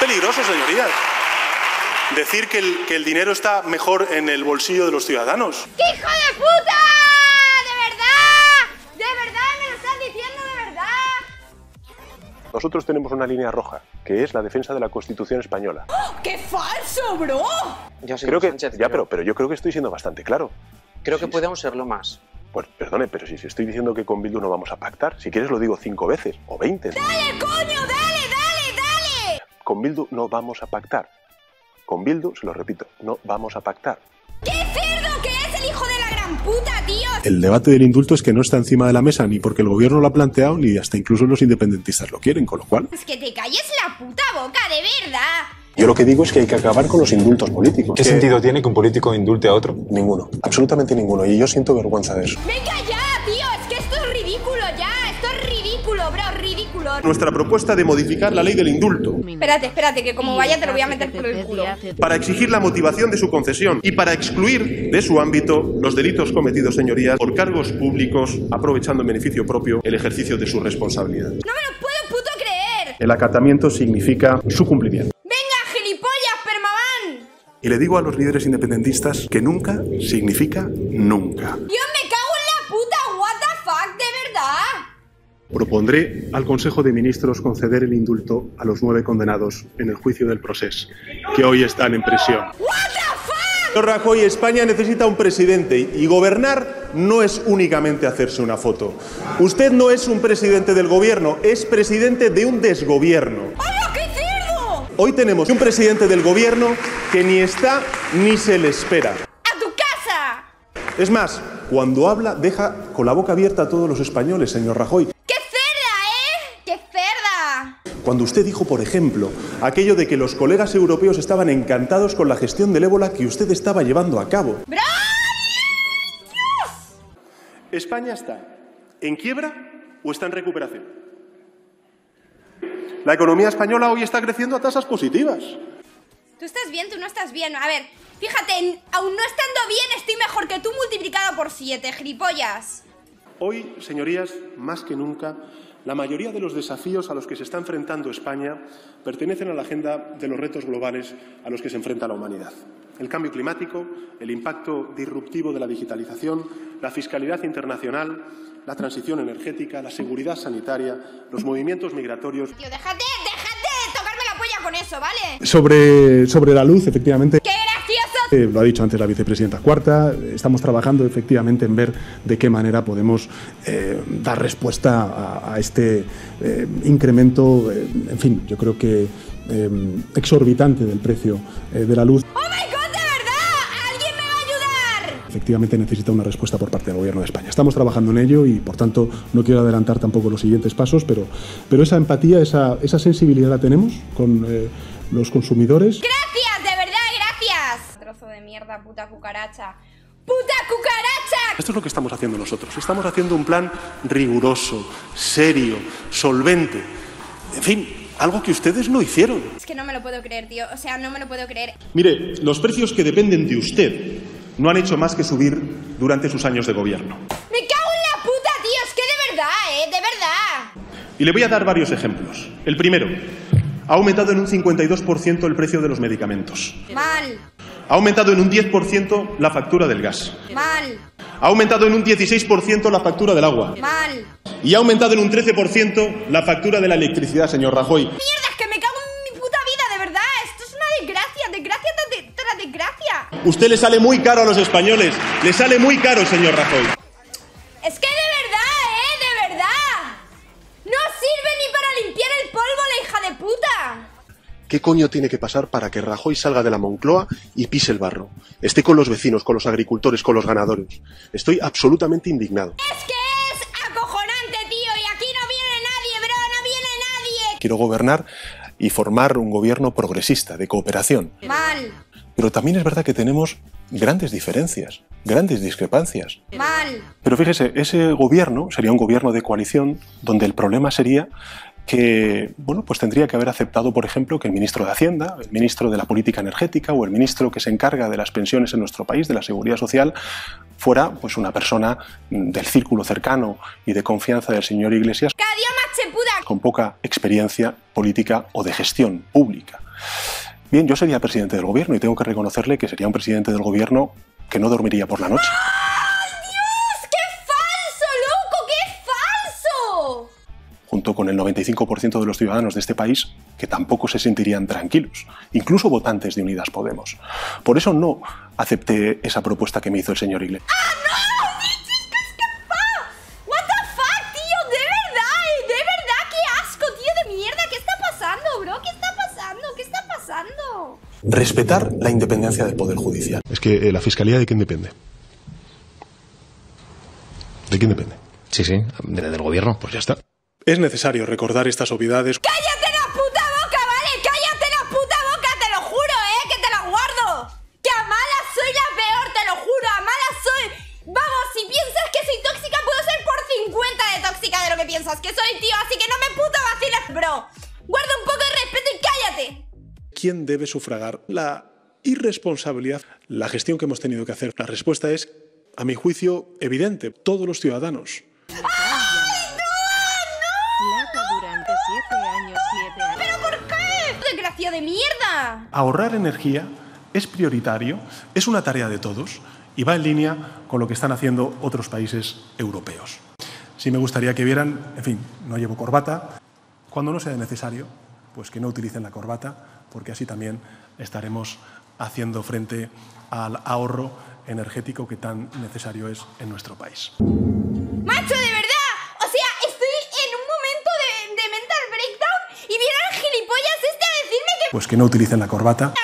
peligroso, señorías. Decir que el dinero está mejor en el bolsillo de los ciudadanos. ¡Qué hijo de puta! ¡De verdad! ¡Me lo están diciendo de verdad! Nosotros tenemos una línea roja, que es la defensa de la Constitución española. ¡Oh, qué falso, bro! Creo que, Sánchez, ya, pero yo creo que estoy siendo bastante claro. Creo que podemos serlo más. Pues perdone, pero si estoy diciendo que con Bildu no vamos a pactar, si quieres lo digo 5 veces o 20. ¡Dale, coño! ¡Dale, dale, dale! Con Bildu no vamos a pactar. Con Bildu, se lo repito, no vamos a pactar. ¡Qué cerdo que es el hijo de la gran puta, tío! El debate del indulto es que no está encima de la mesa, ni porque el gobierno lo ha planteado, ni hasta incluso los independentistas lo quieren, con lo cual... Es que te calles la puta boca, de verdad. Yo lo que digo es que hay que acabar con los indultos políticos. ¿Qué sentido tiene que un político indulte a otro? Ninguno, absolutamente ninguno, y yo siento vergüenza de eso. ¡Venga ya, tío! Es que esto es ridículo ya, esto es ridículo, bro, ridículo. Nuestra propuesta de modificar la ley del indulto. Espérate, que como vaya te lo voy a meter por el culo. Para exigir la motivación de su concesión y para excluir de su ámbito los delitos cometidos, señorías, por cargos públicos, aprovechando en beneficio propio el ejercicio de su responsabilidad. ¡No me lo puedo puto creer! El acatamiento significa su cumplimiento. ¡Venga, gilipollas, permabán! Y le digo a los líderes independentistas que nunca significa nunca. ¡Dios, me cago en la puta! ¿What the fuck? ¿De verdad? Propondré al Consejo de Ministros conceder el indulto a los 9 condenados en el juicio del Procés, que hoy están en prisión. ¿What the fuck? Rajoy, España necesita un presidente y gobernar no es únicamente hacerse una foto. Usted no es un presidente del gobierno, es presidente de un desgobierno. ¡Hola, qué cerdo! Hoy tenemos un presidente del gobierno que ni está ni se le espera. ¡A tu casa! Es más, cuando habla deja con la boca abierta a todos los españoles, señor Rajoy. Cuando usted dijo, por ejemplo, aquello de que los colegas europeos estaban encantados con la gestión del ébola que usted estaba llevando a cabo. ¡Dios! ¿España está en quiebra o está en recuperación? La economía española hoy está creciendo a tasas positivas. Tú estás bien, tú no estás bien. A ver, fíjate, aún no estando bien estoy mejor que tú multiplicado por 7, gilipollas. Hoy, señorías, más que nunca... La mayoría de los desafíos a los que se está enfrentando España pertenecen a la agenda de los retos globales a los que se enfrenta la humanidad. El cambio climático, el impacto disruptivo de la digitalización, la fiscalidad internacional, la transición energética, la seguridad sanitaria, los movimientos migratorios... Tío, déjate de tocarme la polla con eso, ¿vale? Sobre la luz, efectivamente... ¡Qué gracioso! Lo ha dicho antes la vicepresidenta Cuarta, estamos trabajando efectivamente en ver de qué manera podemos dar respuesta a este incremento, en fin, yo creo que exorbitante del precio de la luz. ¡Oh, my God, de verdad! ¡Alguien me va a ayudar! Efectivamente necesita una respuesta por parte del Gobierno de España. Estamos trabajando en ello y, por tanto, no quiero adelantar tampoco los siguientes pasos, pero esa empatía, esa sensibilidad la tenemos con los consumidores. De mierda, puta cucaracha. ¡Puta cucaracha! Esto es lo que estamos haciendo nosotros. Estamos haciendo un plan riguroso, serio, solvente. En fin, algo que ustedes no hicieron. Es que no me lo puedo creer, tío. O sea, no me lo puedo creer. Mire, los precios que dependen de usted no han hecho más que subir durante sus años de gobierno. ¡Me cago en la puta, tío! Es que de verdad, de verdad. Y le voy a dar varios ejemplos. El primero, ha aumentado en un 52% el precio de los medicamentos. ¡Mal! Ha aumentado en un 10% la factura del gas. Mal. Ha aumentado en un 16% la factura del agua. Mal. Y ha aumentado en un 13% la factura de la electricidad, señor Rajoy. ¡Mierda, es que me cago en mi puta vida, de verdad! Esto es una desgracia tras desgracia. Usted le sale muy caro a los españoles. Le sale muy caro, señor Rajoy. Es que de verdad, de verdad. No sirve ni para limpiar el polvo la hija de puta. ¿Qué coño tiene que pasar para que Rajoy salga de la Moncloa y pise el barro? Esté con los vecinos, con los agricultores, con los ganadores. Estoy absolutamente indignado. Es que es acojonante, tío, y aquí no viene nadie, bro, no viene nadie. Quiero gobernar y formar un gobierno progresista, de cooperación. Mal. Pero también es verdad que tenemos grandes diferencias, grandes discrepancias. Mal. Pero fíjese, ese gobierno sería un gobierno de coalición donde el problema sería... que bueno, pues tendría que haber aceptado, por ejemplo, que el ministro de Hacienda, el ministro de la Política Energética o el ministro que se encarga de las pensiones en nuestro país, de la Seguridad Social, fuera pues una persona del círculo cercano y de confianza del señor Iglesias, con poca experiencia política o de gestión pública. Bien, yo sería presidente del gobierno y tengo que reconocerle que sería un presidente del gobierno que no dormiría por la noche. Junto con el 95% de los ciudadanos de este país, que tampoco se sentirían tranquilos, incluso votantes de Unidas Podemos. Por eso no acepté esa propuesta que me hizo el señor Iglesias. ¡Ah, no! What the fuck, tío, de verdad, qué asco, tío, de mierda, ¿qué está pasando, bro? ¿Qué está pasando? ¿Qué está pasando? Respetar la independencia del Poder Judicial. Es que la Fiscalía, ¿de quién depende? ¿De quién depende? Sí, sí, del gobierno, pues ya está. Es necesario recordar estas obviedades. ¡Cállate la puta boca, vale! ¡Cállate la puta boca! ¡Te lo juro, que te la guardo! ¡Que a malas soy la peor, te lo juro! ¡A malas soy! Vamos, si piensas que soy tóxica, puedo ser por 50 de tóxica de lo que piensas que soy, tío. Así que no me puto vaciles, bro. Guarda un poco de respeto y cállate. ¿Quién debe sufragar la irresponsabilidad, la gestión que hemos tenido que hacer? La respuesta es, a mi juicio, evidente. Todos los ciudadanos. ¿Pero por qué? ¡Desgracia de mierda! Ahorrar energía es prioritario, es una tarea de todos y va en línea con lo que están haciendo otros países europeos. Sí me gustaría que vieran, en fin, no llevo corbata. Cuando no sea necesario, pues que no utilicen la corbata, porque así también estaremos haciendo frente al ahorro energético que tan necesario es en nuestro país. ¡Macho, de verdad! Pues que no utilicen la corbata.